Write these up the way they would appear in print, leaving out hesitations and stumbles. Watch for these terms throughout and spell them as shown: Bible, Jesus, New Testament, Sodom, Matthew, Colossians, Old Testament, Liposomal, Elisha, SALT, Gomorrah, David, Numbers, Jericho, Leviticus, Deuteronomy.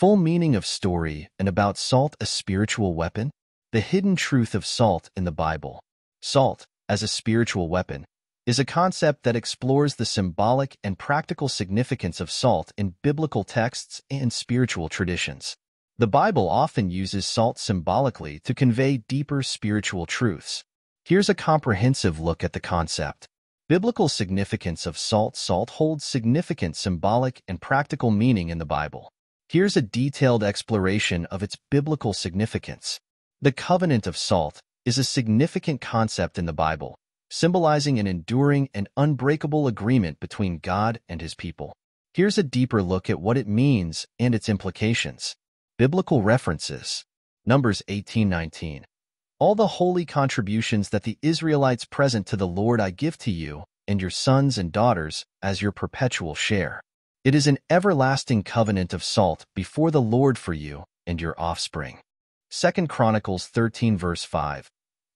Full meaning of story and about salt, a spiritual weapon. The hidden truth of salt in the Bible. Salt, as a spiritual weapon, is a concept that explores the symbolic and practical significance of salt in biblical texts and spiritual traditions. The Bible often uses salt symbolically to convey deeper spiritual truths. Here's a comprehensive look at the concept. Biblical significance of salt. Salt holds significant symbolic and practical meaning in the Bible. Here's a detailed exploration of its biblical significance. The covenant of salt is a significant concept in the Bible, symbolizing an enduring and unbreakable agreement between God and His people. Here's a deeper look at what it means and its implications. Biblical references. Numbers 18:19. All the holy contributions that the Israelites present to the Lord I give to you and your sons and daughters as your perpetual share. It is an everlasting covenant of salt before the Lord for you and your offspring. 2 Chronicles 13:5.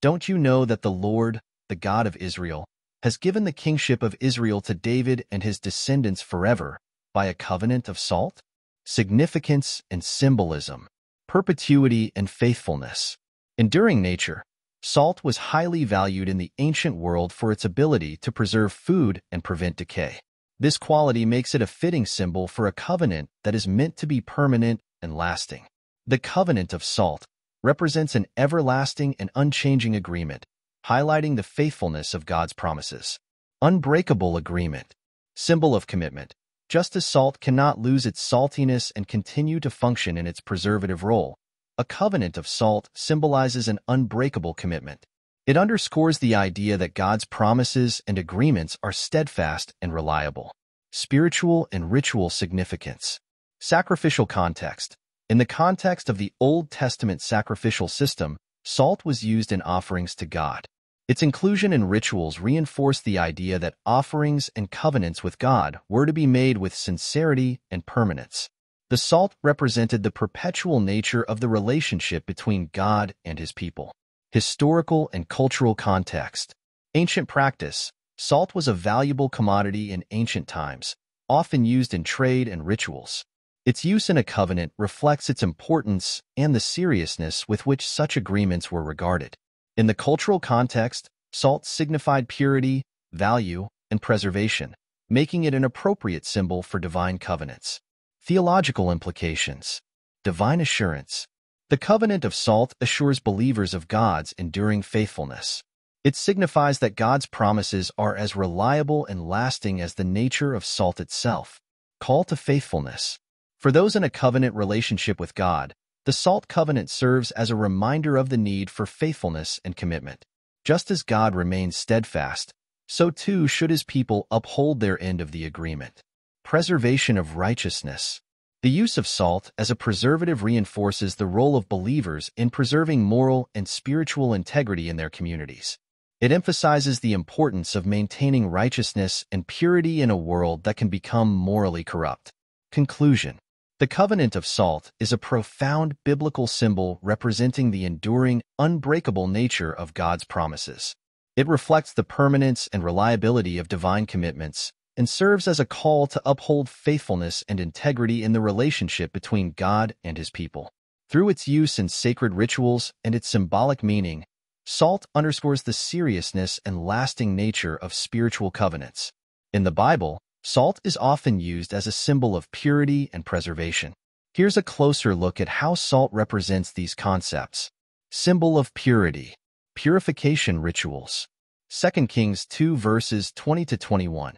Don't you know that the Lord, the God of Israel, has given the kingship of Israel to David and his descendants forever by a covenant of salt? Significance and symbolism. Perpetuity and faithfulness. Enduring nature. Salt was highly valued in the ancient world for its ability to preserve food and prevent decay. This quality makes it a fitting symbol for a covenant that is meant to be permanent and lasting. The covenant of salt represents an everlasting and unchanging agreement, highlighting the faithfulness of God's promises. Unbreakable agreement. Symbol of commitment. Just as salt cannot lose its saltiness and continue to function in its preservative role, a covenant of salt symbolizes an unbreakable commitment. It underscores the idea that God's promises and agreements are steadfast and reliable. Spiritual and ritual significance. Sacrificial context. In the context of the Old Testament sacrificial system, salt was used in offerings to God. Its inclusion in rituals reinforced the idea that offerings and covenants with God were to be made with sincerity and permanence. The salt represented the perpetual nature of the relationship between God and His people. Historical and cultural context. Ancient practice. Salt was a valuable commodity in ancient times, often used in trade and rituals. Its use in a covenant reflects its importance and the seriousness with which such agreements were regarded. In the cultural context, salt signified purity, value, and preservation, making it an appropriate symbol for divine covenants. Theological implications. Divine assurance. The covenant of salt assures believers of God's enduring faithfulness. It signifies that God's promises are as reliable and lasting as the nature of salt itself. Call to faithfulness. For those in a covenant relationship with God, the salt covenant serves as a reminder of the need for faithfulness and commitment. Just as God remains steadfast, so too should His people uphold their end of the agreement. Preservation of righteousness. The use of salt as a preservative reinforces the role of believers in preserving moral and spiritual integrity in their communities. It emphasizes the importance of maintaining righteousness and purity in a world that can become morally corrupt. Conclusion. The covenant of salt is a profound biblical symbol representing the enduring, unbreakable nature of God's promises. It reflects the permanence and reliability of divine commitments and serves as a call to uphold faithfulness and integrity in the relationship between God and His people. Through its use in sacred rituals and its symbolic meaning, salt underscores the seriousness and lasting nature of spiritual covenants. In the Bible, salt is often used as a symbol of purity and preservation. Here's a closer look at how salt represents these concepts. Symbol of purity. Purification rituals. 2 Kings 2:20-21.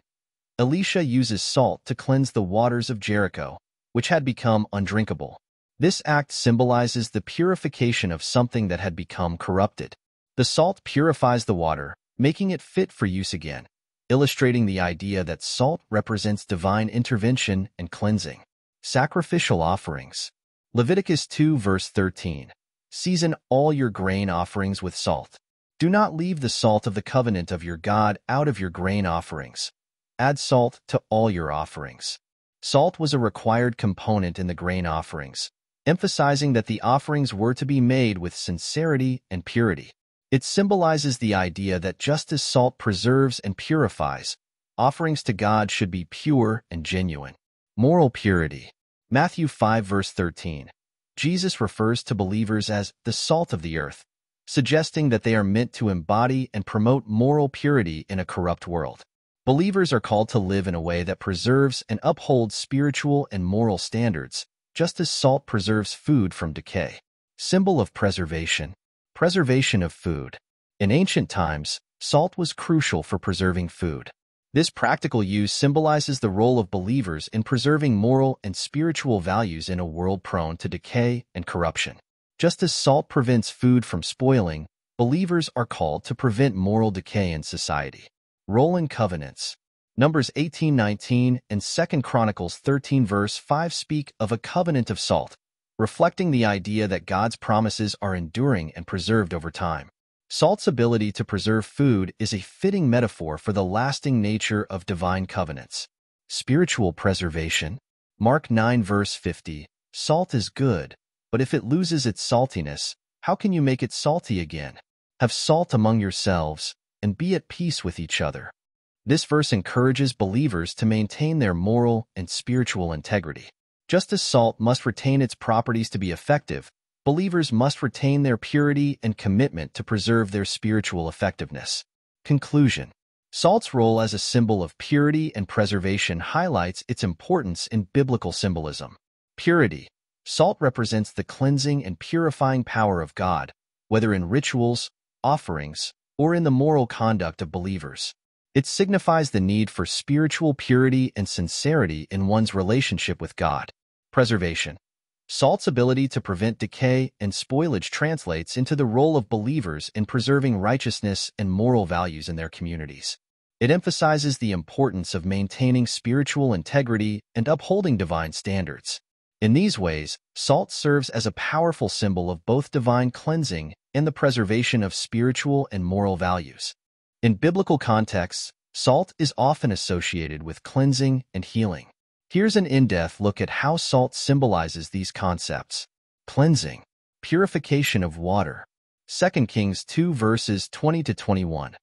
Elisha uses salt to cleanse the waters of Jericho, which had become undrinkable. This act symbolizes the purification of something that had become corrupted. The salt purifies the water, making it fit for use again, illustrating the idea that salt represents divine intervention and cleansing. Sacrificial offerings. Leviticus 2:13. Season all your grain offerings with salt. Do not leave the salt of the covenant of your God out of your grain offerings. Add salt to all your offerings. Salt was a required component in the grain offerings, emphasizing that the offerings were to be made with sincerity and purity. It symbolizes the idea that just as salt preserves and purifies, offerings to God should be pure and genuine. Moral purity. Matthew 5 verse 13. Jesus refers to believers as the salt of the earth, suggesting that they are meant to embody and promote moral purity in a corrupt world. Believers are called to live in a way that preserves and upholds spiritual and moral standards, just as salt preserves food from decay. Symbol of preservation. Preservation of food. In ancient times, salt was crucial for preserving food. This practical use symbolizes the role of believers in preserving moral and spiritual values in a world prone to decay and corruption. Just as salt prevents food from spoiling, believers are called to prevent moral decay in society. Role in covenants. Numbers 18:19 and 2 Chronicles 13 verse 5 speak of a covenant of salt, reflecting the idea that God's promises are enduring and preserved over time. Salt's ability to preserve food is a fitting metaphor for the lasting nature of divine covenants. Spiritual preservation. Mark 9 verse 50, salt is good, but if it loses its saltiness, how can you make it salty again? Have salt among yourselves, and be at peace with each other. This verse encourages believers to maintain their moral and spiritual integrity. Just as salt must retain its properties to be effective, believers must retain their purity and commitment to preserve their spiritual effectiveness. Conclusion. Salt's role as a symbol of purity and preservation highlights its importance in biblical symbolism. Purity. Salt represents the cleansing and purifying power of God, whether in rituals, offerings, or in the moral conduct of believers. It signifies the need for spiritual purity and sincerity in one's relationship with God. Preservation. Salt's ability to prevent decay and spoilage translates into the role of believers in preserving righteousness and moral values in their communities. It emphasizes the importance of maintaining spiritual integrity and upholding divine standards. In these ways, salt serves as a powerful symbol of both divine cleansing and the preservation of spiritual and moral values. In biblical contexts, salt is often associated with cleansing and healing. Here's an in-depth look at how salt symbolizes these concepts. Cleansing. Purification of water. 2 Kings 2 verses 20-21.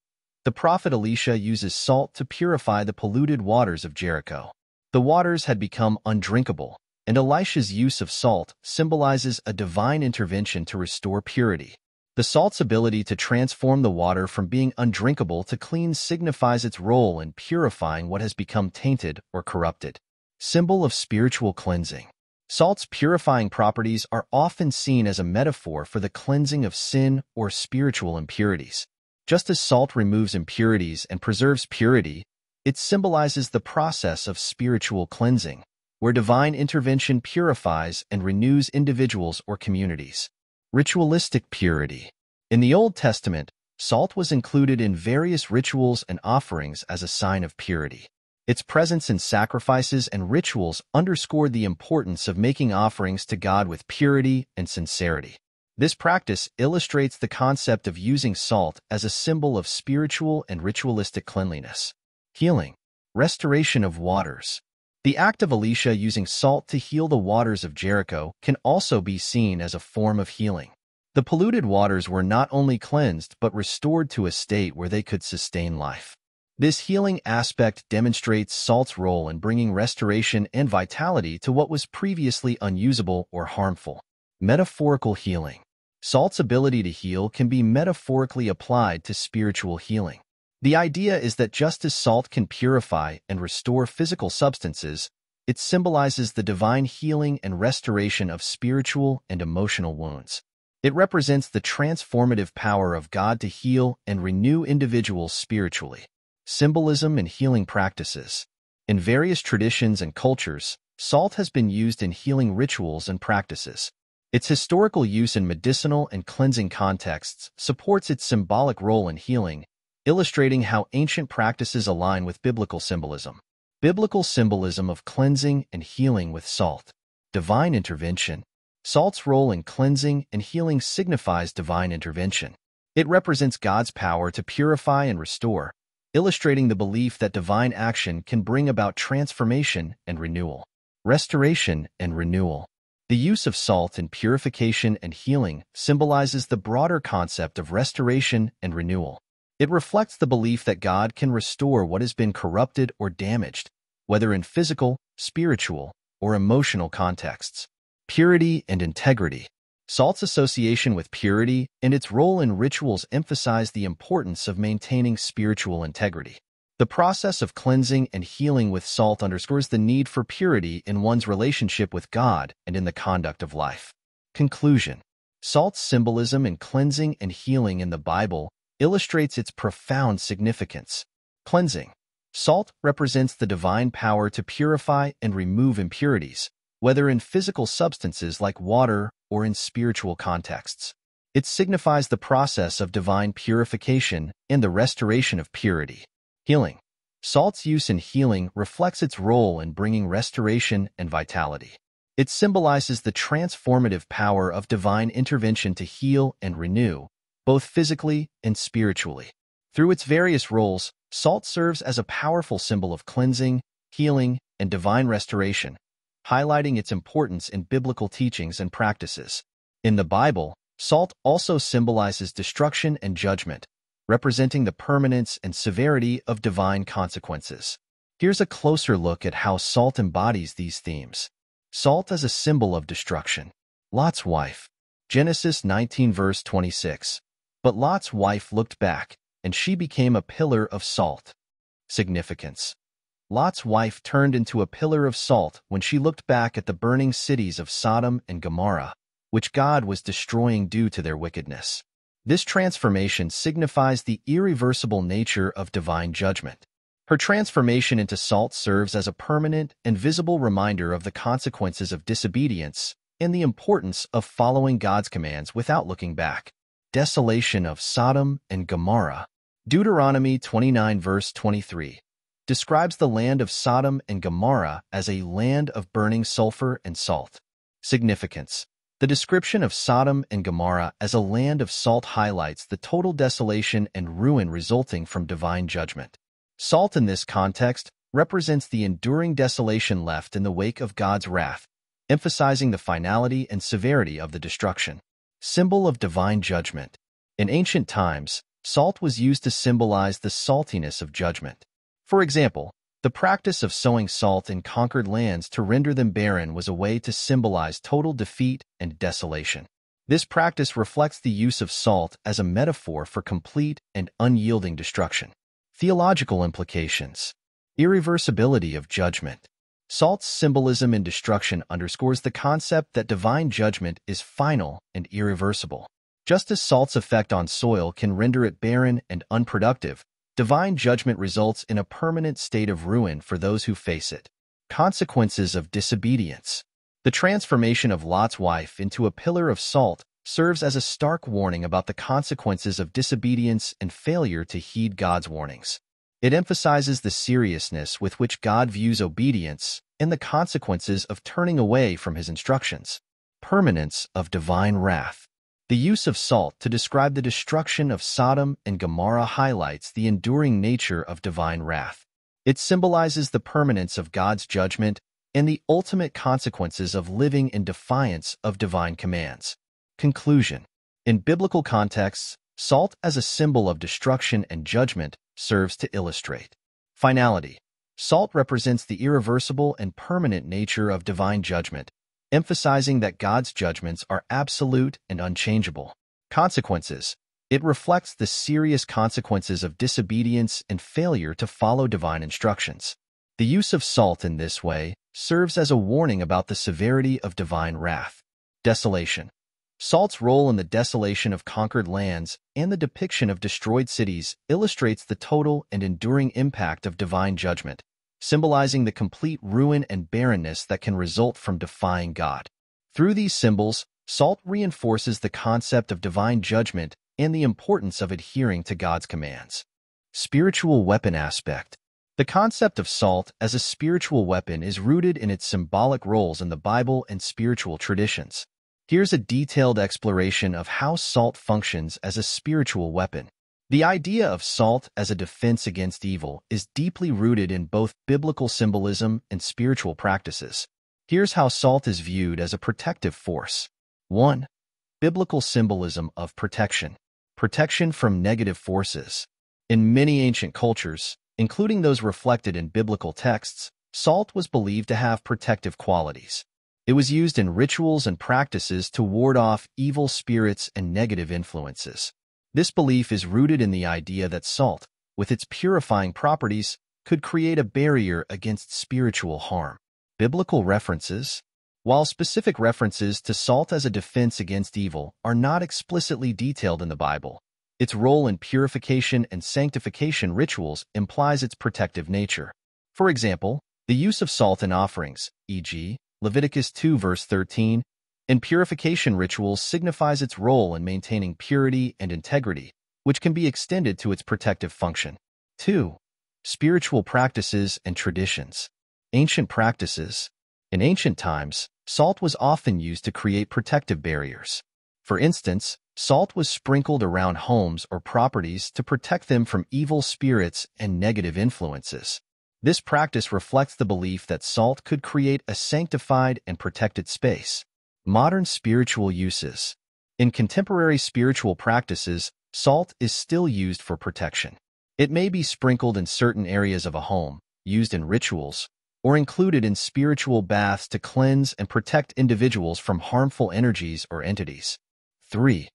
The prophet Elisha uses salt to purify the polluted waters of Jericho. The waters had become undrinkable, and Elisha's use of salt symbolizes a divine intervention to restore purity. The salt's ability to transform the water from being undrinkable to clean signifies its role in purifying what has become tainted or corrupted. Symbol of spiritual cleansing. Salt's purifying properties are often seen as a metaphor for the cleansing of sin or spiritual impurities. Just as salt removes impurities and preserves purity, it symbolizes the process of spiritual cleansing, where divine intervention purifies and renews individuals or communities. Ritualistic purity. In the Old Testament, salt was included in various rituals and offerings as a sign of purity. Its presence in sacrifices and rituals underscored the importance of making offerings to God with purity and sincerity. This practice illustrates the concept of using salt as a symbol of spiritual and ritualistic cleanliness. Healing. Restoration of waters. The act of Elisha using salt to heal the waters of Jericho can also be seen as a form of healing. The polluted waters were not only cleansed but restored to a state where they could sustain life. This healing aspect demonstrates salt's role in bringing restoration and vitality to what was previously unusable or harmful. Metaphorical healing. Salt's ability to heal can be metaphorically applied to spiritual healing. The idea is that just as salt can purify and restore physical substances, it symbolizes the divine healing and restoration of spiritual and emotional wounds. It represents the transformative power of God to heal and renew individuals spiritually. Symbolism and healing practices. In various traditions and cultures, salt has been used in healing rituals and practices. Its historical use in medicinal and cleansing contexts supports its symbolic role in healing, illustrating how ancient practices align with biblical symbolism. Biblical symbolism of cleansing and healing with salt. Divine intervention. Salt's role in cleansing and healing signifies divine intervention. It represents God's power to purify and restore, illustrating the belief that divine action can bring about transformation and renewal. Restoration and renewal. The use of salt in purification and healing symbolizes the broader concept of restoration and renewal. It reflects the belief that God can restore what has been corrupted or damaged, whether in physical, spiritual, or emotional contexts. Purity and integrity. Salt's association with purity and its role in rituals emphasize the importance of maintaining spiritual integrity. The process of cleansing and healing with salt underscores the need for purity in one's relationship with God and in the conduct of life. Conclusion. Salt's symbolism in cleansing and healing in the Bible illustrates its profound significance. Cleansing. Salt represents the divine power to purify and remove impurities, whether in physical substances like water or in spiritual contexts. It signifies the process of divine purification and the restoration of purity. Healing. Salt's use in healing reflects its role in bringing restoration and vitality. It symbolizes the transformative power of divine intervention to heal and renew, both physically and spiritually. Through its various roles, salt serves as a powerful symbol of cleansing, healing, and divine restoration, highlighting its importance in biblical teachings and practices. In the Bible, salt also symbolizes destruction and judgment, representing the permanence and severity of divine consequences. Here's a closer look at how salt embodies these themes. Salt as a symbol of destruction. Lot's wife. Genesis 19 verse 26. But Lot's wife looked back, and she became a pillar of salt. Significance. Lot's wife turned into a pillar of salt when she looked back at the burning cities of Sodom and Gomorrah, which God was destroying due to their wickedness. This transformation signifies the irreversible nature of divine judgment. Her transformation into salt serves as a permanent and visible reminder of the consequences of disobedience and the importance of following God's commands without looking back. Desolation of Sodom and Gomorrah. Deuteronomy 29 verse 23. Describes the land of Sodom and Gomorrah as a land of burning sulfur and salt. Significance. The description of Sodom and Gomorrah as a land of salt highlights the total desolation and ruin resulting from divine judgment. Salt in this context represents the enduring desolation left in the wake of God's wrath, emphasizing the finality and severity of the destruction. Symbol of divine judgment. In ancient times, salt was used to symbolize the saltiness of judgment. For example, the practice of sowing salt in conquered lands to render them barren was a way to symbolize total defeat and desolation. This practice reflects the use of salt as a metaphor for complete and unyielding destruction. Theological implications. Irreversibility of judgment. Salt's symbolism in destruction underscores the concept that divine judgment is final and irreversible. Just as salt's effect on soil can render it barren and unproductive, divine judgment results in a permanent state of ruin for those who face it. Consequences of disobedience. The transformation of Lot's wife into a pillar of salt serves as a stark warning about the consequences of disobedience and failure to heed God's warnings. It emphasizes the seriousness with which God views obedience and the consequences of turning away from his instructions. Permanence of divine wrath. The use of salt to describe the destruction of Sodom and Gomorrah highlights the enduring nature of divine wrath. It symbolizes the permanence of God's judgment and the ultimate consequences of living in defiance of divine commands. Conclusion. In biblical contexts, salt as a symbol of destruction and judgment serves to illustrate finality. Salt represents the irreversible and permanent nature of divine judgment, emphasizing that God's judgments are absolute and unchangeable. Consequences. It reflects the serious consequences of disobedience and failure to follow divine instructions. The use of salt in this way serves as a warning about the severity of divine wrath. Desolation. Salt's role in the desolation of conquered lands and the depiction of destroyed cities illustrates the total and enduring impact of divine judgment, symbolizing the complete ruin and barrenness that can result from defying God. Through these symbols, salt reinforces the concept of divine judgment and the importance of adhering to God's commands. Spiritual weapon aspect. The concept of salt as a spiritual weapon is rooted in its symbolic roles in the Bible and spiritual traditions. Here's a detailed exploration of how salt functions as a spiritual weapon. The idea of salt as a defense against evil is deeply rooted in both biblical symbolism and spiritual practices. Here's how salt is viewed as a protective force. 1. Biblical symbolism of protection. Protection from negative forces. In many ancient cultures, including those reflected in biblical texts, Salt was believed to have protective qualities. It was used in rituals and practices to ward off evil spirits and negative influences. This belief is rooted in the idea that salt, with its purifying properties, could create a barrier against spiritual harm. Biblical references. While specific references to salt as a defense against evil are not explicitly detailed in the Bible, its role in purification and sanctification rituals implies its protective nature. For example, the use of salt in offerings, e.g., Leviticus 2 verse 13, in purification rituals signifies its role in maintaining purity and integrity, which can be extended to its protective function. 2. Spiritual practices and traditions. Ancient practices. In ancient times, salt was often used to create protective barriers. For instance, salt was sprinkled around homes or properties to protect them from evil spirits and negative influences. This practice reflects the belief that salt could create a sanctified and protected space. Modern spiritual uses. In contemporary spiritual practices, salt is still used for protection. It may be sprinkled in certain areas of a home, used in rituals, or included in spiritual baths to cleanse and protect individuals from harmful energies or entities. 3.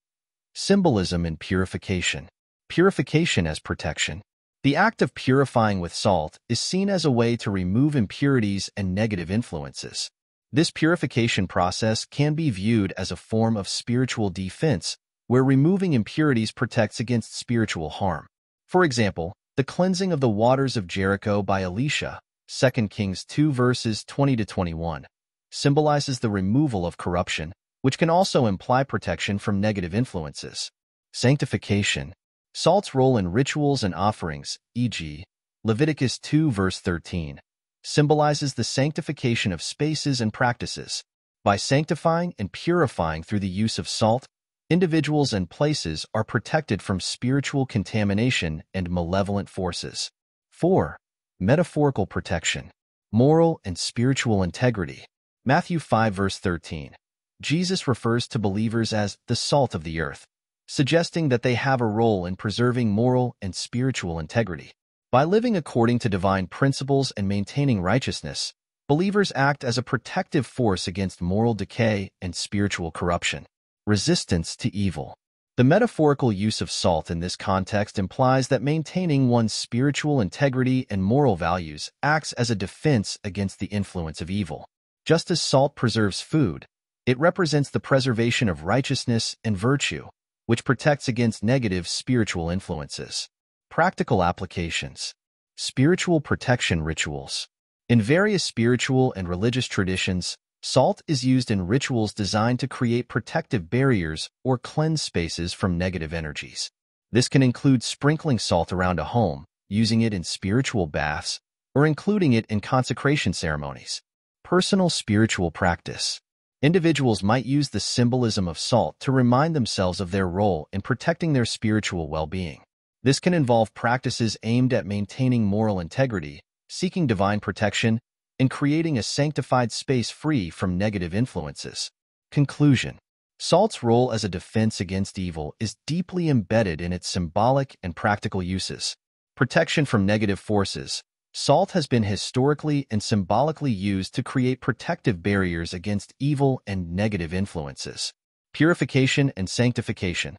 Symbolism and purification. Purification as protection. The act of purifying with salt is seen as a way to remove impurities and negative influences. This purification process can be viewed as a form of spiritual defense, where removing impurities protects against spiritual harm. For example, the cleansing of the waters of Jericho by Elisha, 2 Kings 2 verses 20-21, symbolizes the removal of corruption, which can also imply protection from negative influences. Sanctification. Salt's role in rituals and offerings, e.g., Leviticus 2 verse 13, symbolizes the sanctification of spaces and practices. By sanctifying and purifying through the use of salt, individuals and places are protected from spiritual contamination and malevolent forces. 4. Metaphorical protection. Moral and spiritual integrity. Matthew 5 verse 13. Jesus refers to believers as the salt of the earth, suggesting that they have a role in preserving moral and spiritual integrity. By living according to divine principles and maintaining righteousness, believers act as a protective force against moral decay and spiritual corruption. Resistance to evil. The metaphorical use of salt in this context implies that maintaining one's spiritual integrity and moral values acts as a defense against the influence of evil. Just as salt preserves food, it represents the preservation of righteousness and virtue, which protects against negative spiritual influences. Practical applications. Spiritual protection rituals. In various spiritual and religious traditions, salt is used in rituals designed to create protective barriers or cleanse spaces from negative energies. This can include sprinkling salt around a home, using it in spiritual baths, or including it in consecration ceremonies. Personal spiritual practice. Individuals might use the symbolism of salt to remind themselves of their role in protecting their spiritual well-being. This can involve practices aimed at maintaining moral integrity, seeking divine protection, and creating a sanctified space free from negative influences. Conclusion. Salt's role as a defense against evil is deeply embedded in its symbolic and practical uses. Protection from negative forces. Salt has been historically and symbolically used to create protective barriers against evil and negative influences. Purification and sanctification.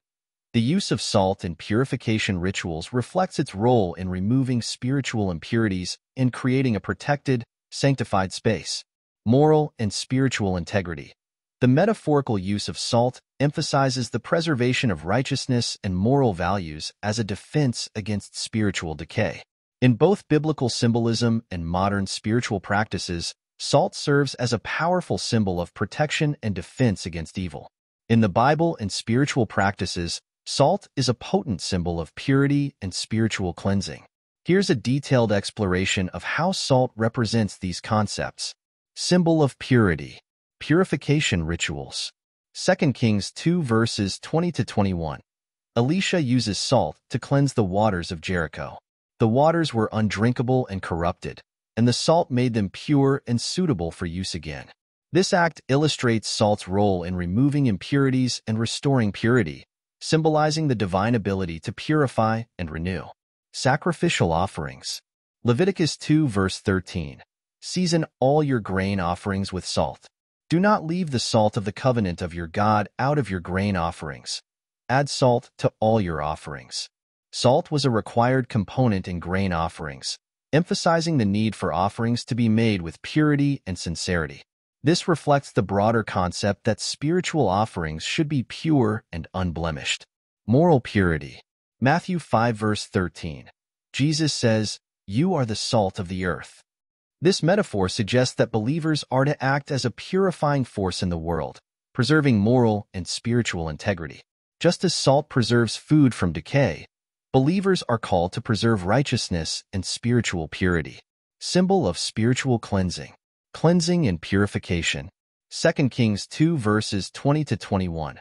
The use of salt in purification rituals reflects its role in removing spiritual impurities and creating a protected, sanctified space. Moral and spiritual integrity. The metaphorical use of salt emphasizes the preservation of righteousness and moral values as a defense against spiritual decay. In both biblical symbolism and modern spiritual practices, salt serves as a powerful symbol of protection and defense against evil. In the Bible and spiritual practices, salt is a potent symbol of purity and spiritual cleansing. Here's a detailed exploration of how salt represents these concepts. Symbol of purity. Purification rituals. 2 Kings 2 verses 20-21. Elisha uses salt to cleanse the waters of Jericho. The waters were undrinkable and corrupted, and the salt made them pure and suitable for use again. This act illustrates salt's role in removing impurities and restoring purity, symbolizing the divine ability to purify and renew. Sacrificial offerings. Leviticus 2 verse 13. Season all your grain offerings with salt. Do not leave the salt of the covenant of your God out of your grain offerings. Add salt to all your offerings. Salt was a required component in grain offerings, emphasizing the need for offerings to be made with purity and sincerity. This reflects the broader concept that spiritual offerings should be pure and unblemished. Moral purity. Matthew 5 verse 13. Jesus says, "You are the salt of the earth." This metaphor suggests that believers are to act as a purifying force in the world, preserving moral and spiritual integrity. Just as salt preserves food from decay, believers are called to preserve righteousness and spiritual purity. Symbol of spiritual cleansing. Cleansing and purification. 2 Kings 2 verses 20-21.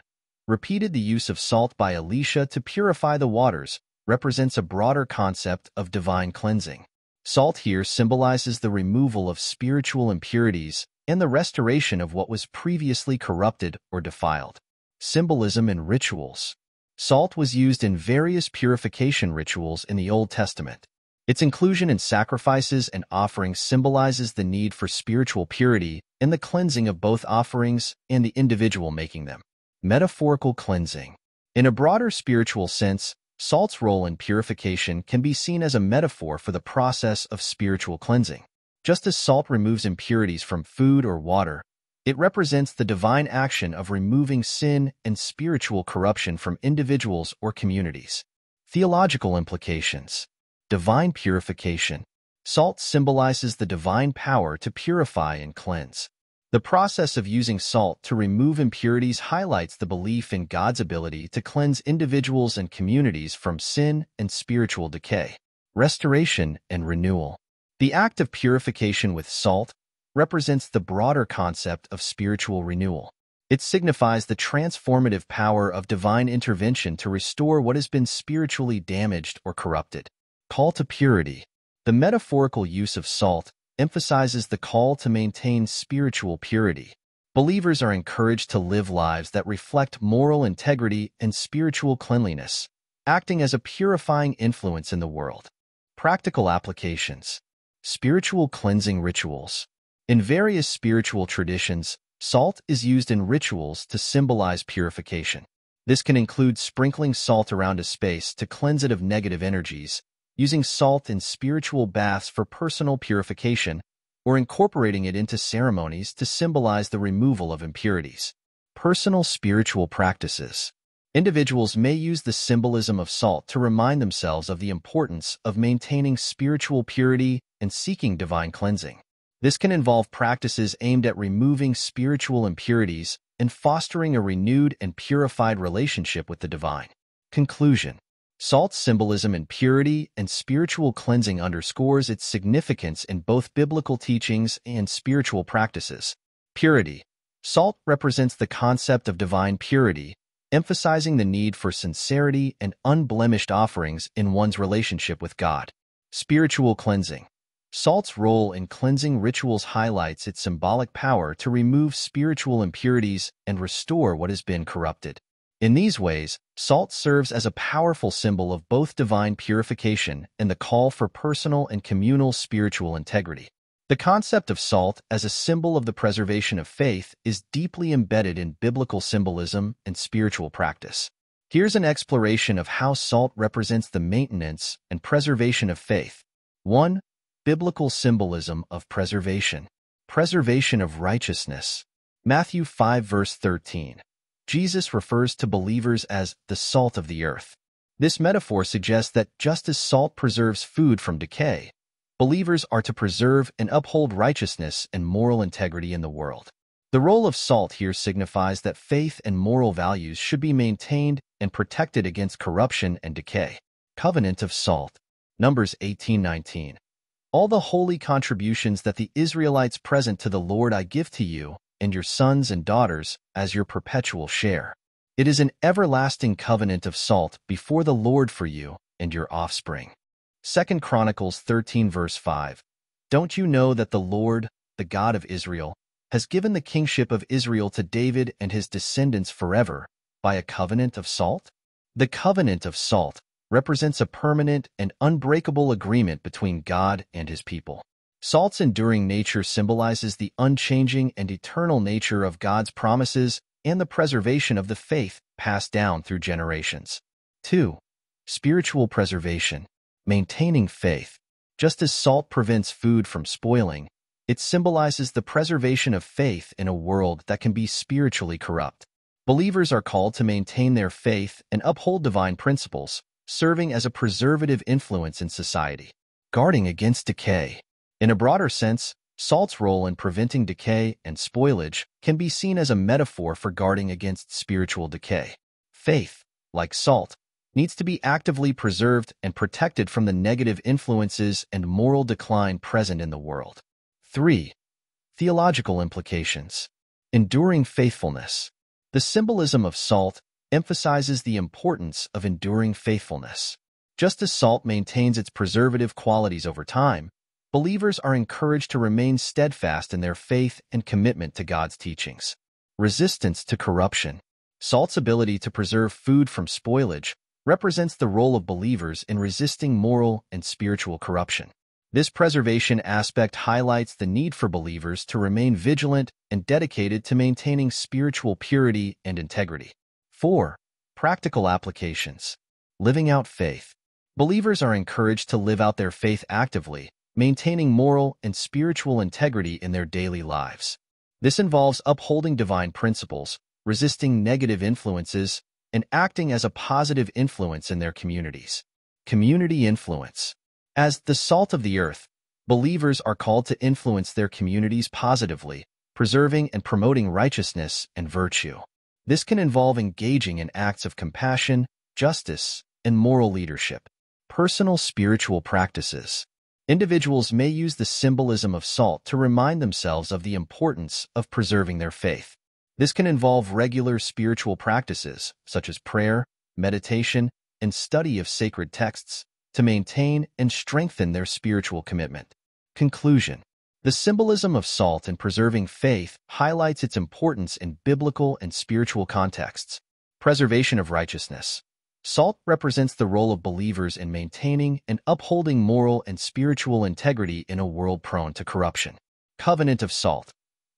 Repeated the use of salt by Elisha to purify the waters represents a broader concept of divine cleansing. Salt here symbolizes the removal of spiritual impurities and the restoration of what was previously corrupted or defiled. Symbolism and rituals. Salt was used in various purification rituals in the Old Testament. Its inclusion in sacrifices and offerings symbolizes the need for spiritual purity and the cleansing of both offerings and the individual making them. Metaphorical cleansing. In a broader spiritual sense, salt's role in purification can be seen as a metaphor for the process of spiritual cleansing. Just as salt removes impurities from food or water, it represents the divine action of removing sin and spiritual corruption from individuals or communities. Theological implications. Divine purification. Salt symbolizes the divine power to purify and cleanse. The process of using salt to remove impurities highlights the belief in God's ability to cleanse individuals and communities from sin and spiritual decay. Restoration and renewal. The act of purification with salt represents the broader concept of spiritual renewal. It signifies the transformative power of divine intervention to restore what has been spiritually damaged or corrupted. Call to purity. The metaphorical use of salt emphasizes the call to maintain spiritual purity. Believers are encouraged to live lives that reflect moral integrity and spiritual cleanliness, acting as a purifying influence in the world. Practical applications. Spiritual cleansing rituals. In various spiritual traditions, salt is used in rituals to symbolize purification. This can include sprinkling salt around a space to cleanse it of negative energies, using salt in spiritual baths for personal purification, or incorporating it into ceremonies to symbolize the removal of impurities. Personal spiritual practices. Individuals may use the symbolism of salt to remind themselves of the importance of maintaining spiritual purity and seeking divine cleansing. This can involve practices aimed at removing spiritual impurities and fostering a renewed and purified relationship with the divine. Conclusion. Salt's symbolism in purity and spiritual cleansing underscores its significance in both biblical teachings and spiritual practices. Purity. Salt represents the concept of divine purity, emphasizing the need for sincerity and unblemished offerings in one's relationship with God. Spiritual cleansing. Salt's role in cleansing rituals highlights its symbolic power to remove spiritual impurities and restore what has been corrupted. In these ways, salt serves as a powerful symbol of both divine purification and the call for personal and communal spiritual integrity. The concept of salt as a symbol of the preservation of faith is deeply embedded in biblical symbolism and spiritual practice. Here's an exploration of how salt represents the maintenance and preservation of faith. 1. Biblical symbolism of preservation. Preservation of righteousness. Matthew 5 verse 13. Jesus refers to believers as the salt of the earth. This metaphor suggests that just as salt preserves food from decay, believers are to preserve and uphold righteousness and moral integrity in the world. The role of salt here signifies that faith and moral values should be maintained and protected against corruption and decay. Covenant of salt. Numbers 18:19. All the holy contributions that the Israelites present to the Lord I give to you and your sons and daughters as your perpetual share. It is an everlasting covenant of salt before the Lord for you and your offspring. 2 Chronicles 13 verse 5. Don't you know that the Lord, the God of Israel, has given the kingship of Israel to David and his descendants forever by a covenant of salt? The covenant of salt represents a permanent and unbreakable agreement between God and his people. Salt's enduring nature symbolizes the unchanging and eternal nature of God's promises and the preservation of the faith passed down through generations. 2. Spiritual preservation. Maintaining faith. Just as salt prevents food from spoiling, it symbolizes the preservation of faith in a world that can be spiritually corrupt. Believers are called to maintain their faith and uphold divine principles, serving as a preservative influence in society. Guarding against decay. In a broader sense, salt's role in preventing decay and spoilage can be seen as a metaphor for guarding against spiritual decay. Faith, like salt, needs to be actively preserved and protected from the negative influences and moral decline present in the world. 3. Theological implications. Enduring faithfulness. The symbolism of salt emphasizes the importance of enduring faithfulness. Just as salt maintains its preservative qualities over time, believers are encouraged to remain steadfast in their faith and commitment to God's teachings. Resistance to corruption. Salt's ability to preserve food from spoilage represents the role of believers in resisting moral and spiritual corruption. This preservation aspect highlights the need for believers to remain vigilant and dedicated to maintaining spiritual purity and integrity. 4. Practical applications. Living out faith. Believers are encouraged to live out their faith actively, maintaining moral and spiritual integrity in their daily lives. This involves upholding divine principles, resisting negative influences, and acting as a positive influence in their communities. Community influence. As the salt of the earth, believers are called to influence their communities positively, preserving and promoting righteousness and virtue. This can involve engaging in acts of compassion, justice, and moral leadership. Personal spiritual practices. Individuals may use the symbolism of salt to remind themselves of the importance of preserving their faith. This can involve regular spiritual practices, such as prayer, meditation, and study of sacred texts, to maintain and strengthen their spiritual commitment. Conclusion. The symbolism of salt in preserving faith highlights its importance in biblical and spiritual contexts. Preservation of righteousness. Salt represents the role of believers in maintaining and upholding moral and spiritual integrity in a world prone to corruption. Covenant of salt.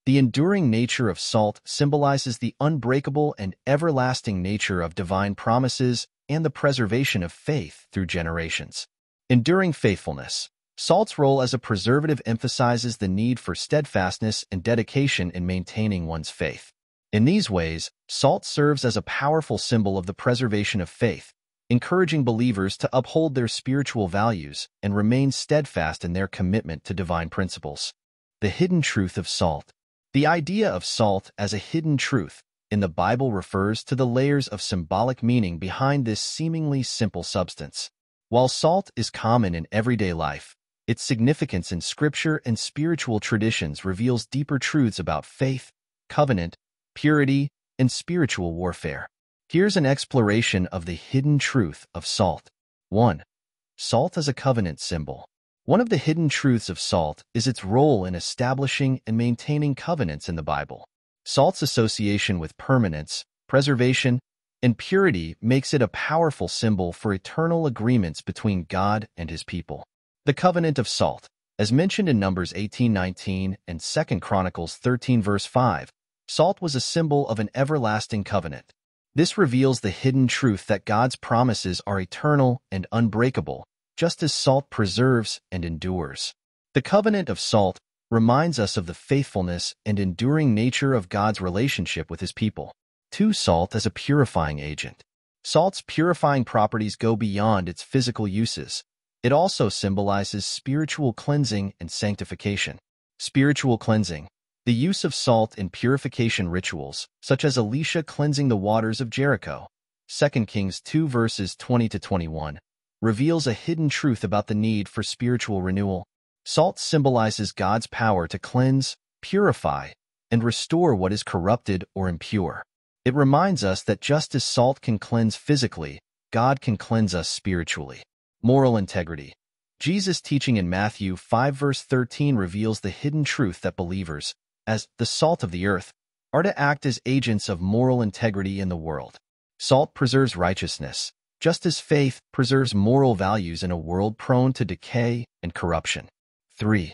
The enduring nature of salt symbolizes the unbreakable and everlasting nature of divine promises and the preservation of faith through generations. Enduring faithfulness. Salt's role as a preservative emphasizes the need for steadfastness and dedication in maintaining one's faith. In these ways, salt serves as a powerful symbol of the preservation of faith, encouraging believers to uphold their spiritual values and remain steadfast in their commitment to divine principles. The hidden truth of salt. The idea of salt as a hidden truth in the Bible refers to the layers of symbolic meaning behind this seemingly simple substance. While salt is common in everyday life, its significance in Scripture and spiritual traditions reveals deeper truths about faith, covenant, purity, and spiritual warfare. Here's an exploration of the hidden truth of salt. 1. Salt as a covenant symbol. One of the hidden truths of salt is its role in establishing and maintaining covenants in the Bible. Salt's association with permanence, preservation, and purity makes it a powerful symbol for eternal agreements between God and His people. The covenant of salt, as mentioned in Numbers 18:19 and 2 Chronicles 13:5, salt was a symbol of an everlasting covenant. This reveals the hidden truth that God's promises are eternal and unbreakable, just as salt preserves and endures. The covenant of salt reminds us of the faithfulness and enduring nature of God's relationship with His people. 2. Salt as a purifying agent. Salt's purifying properties go beyond its physical uses. It also symbolizes spiritual cleansing and sanctification. Spiritual cleansing. The use of salt in purification rituals, such as Elisha cleansing the waters of Jericho, 2 Kings 2 verses 20-21, reveals a hidden truth about the need for spiritual renewal. Salt symbolizes God's power to cleanse, purify, and restore what is corrupted or impure. It reminds us that just as salt can cleanse physically, God can cleanse us spiritually. Moral integrity. Jesus' teaching in Matthew 5 verse 13 reveals the hidden truth that believers, as the salt of the earth, are to act as agents of moral integrity in the world. Salt preserves righteousness, just as faith preserves moral values in a world prone to decay and corruption. 3.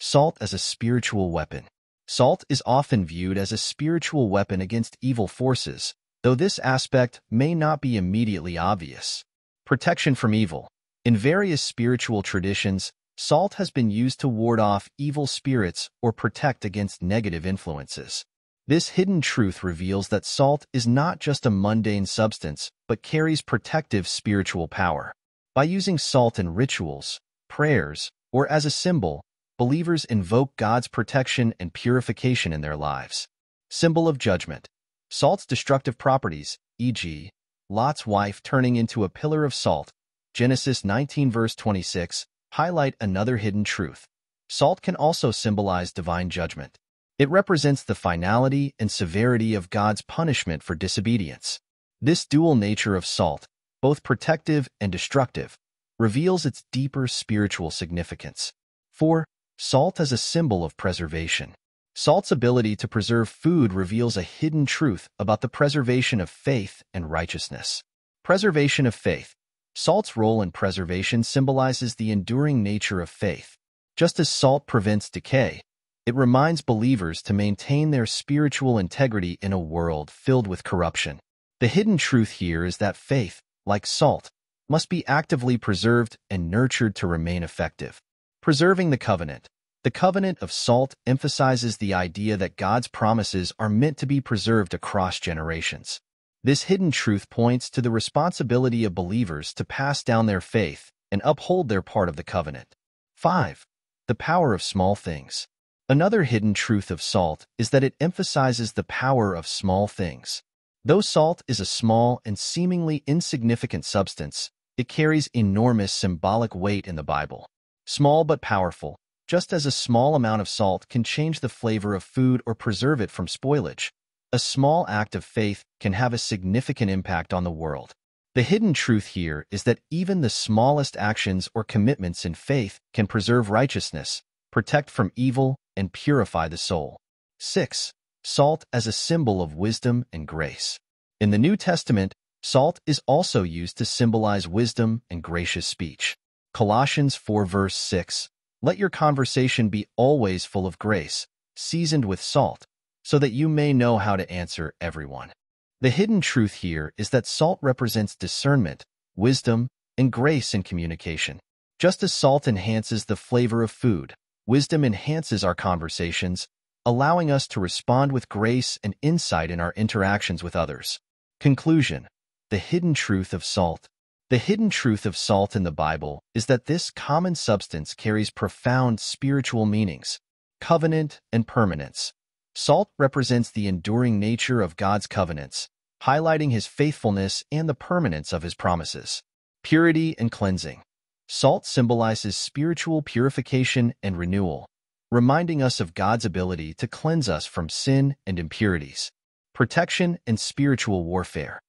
Salt as a spiritual weapon. Salt is often viewed as a spiritual weapon against evil forces, though this aspect may not be immediately obvious. Protection from evil. In various spiritual traditions, salt has been used to ward off evil spirits or protect against negative influences. This hidden truth reveals that salt is not just a mundane substance, but carries protective spiritual power. By using salt in rituals, prayers, or as a symbol, believers invoke God's protection and purification in their lives. Symbol of judgment. Salt's destructive properties, e.g., Lot's wife turning into a pillar of salt, Genesis 19 verse 26, highlight another hidden truth. Salt can also symbolize divine judgment. It represents the finality and severity of God's punishment for disobedience. This dual nature of salt, both protective and destructive, reveals its deeper spiritual significance. 4. Salt as a symbol of preservation. Salt's ability to preserve food reveals a hidden truth about the preservation of faith and righteousness. Preservation of faith. Salt's role in preservation symbolizes the enduring nature of faith. Just as salt prevents decay, it reminds believers to maintain their spiritual integrity in a world filled with corruption. The hidden truth here is that faith, like salt, must be actively preserved and nurtured to remain effective. Preserving the covenant. The covenant of salt emphasizes the idea that God's promises are meant to be preserved across generations. This hidden truth points to the responsibility of believers to pass down their faith and uphold their part of the covenant. 5. The power of small things. Another hidden truth of salt is that it emphasizes the power of small things. Though salt is a small and seemingly insignificant substance, it carries enormous symbolic weight in the Bible. Small but powerful. Just as a small amount of salt can change the flavor of food or preserve it from spoilage, a small act of faith can have a significant impact on the world. The hidden truth here is that even the smallest actions or commitments in faith can preserve righteousness, protect from evil, and purify the soul. 6. Salt as a symbol of wisdom and grace. In the New Testament, salt is also used to symbolize wisdom and gracious speech. Colossians 4 verse 6. Let your conversation be always full of grace, seasoned with salt, so that you may know how to answer everyone. The hidden truth here is that salt represents discernment, wisdom, and grace in communication. Just as salt enhances the flavor of food, wisdom enhances our conversations, allowing us to respond with grace and insight in our interactions with others. Conclusion. The hidden truth of salt. The hidden truth of salt in the Bible is that this common substance carries profound spiritual meanings, covenant and permanence. Salt represents the enduring nature of God's covenants, highlighting His faithfulness and the permanence of His promises. Purity and cleansing. Salt symbolizes spiritual purification and renewal, reminding us of God's ability to cleanse us from sin and impurities. Protection and spiritual warfare.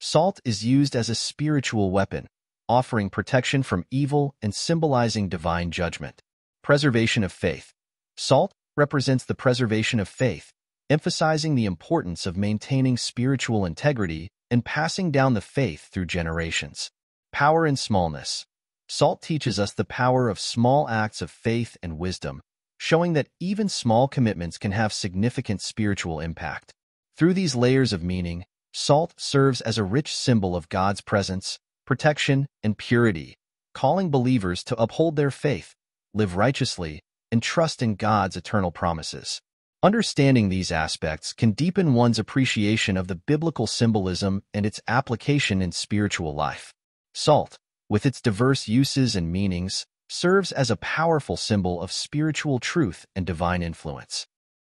Salt is used as a spiritual weapon, offering protection from evil and symbolizing divine judgment. Preservation of faith. Salt represents the preservation of faith, emphasizing the importance of maintaining spiritual integrity and passing down the faith through generations. Power in smallness. Salt teaches us the power of small acts of faith and wisdom, showing that even small commitments can have significant spiritual impact. Through these layers of meaning, salt serves as a rich symbol of God's presence, protection, and purity, calling believers to uphold their faith, live righteously, and trust in God's eternal promises. Understanding these aspects can deepen one's appreciation of the biblical symbolism and its application in spiritual life. Salt, with its diverse uses and meanings, serves as a powerful symbol of spiritual truth and divine influence.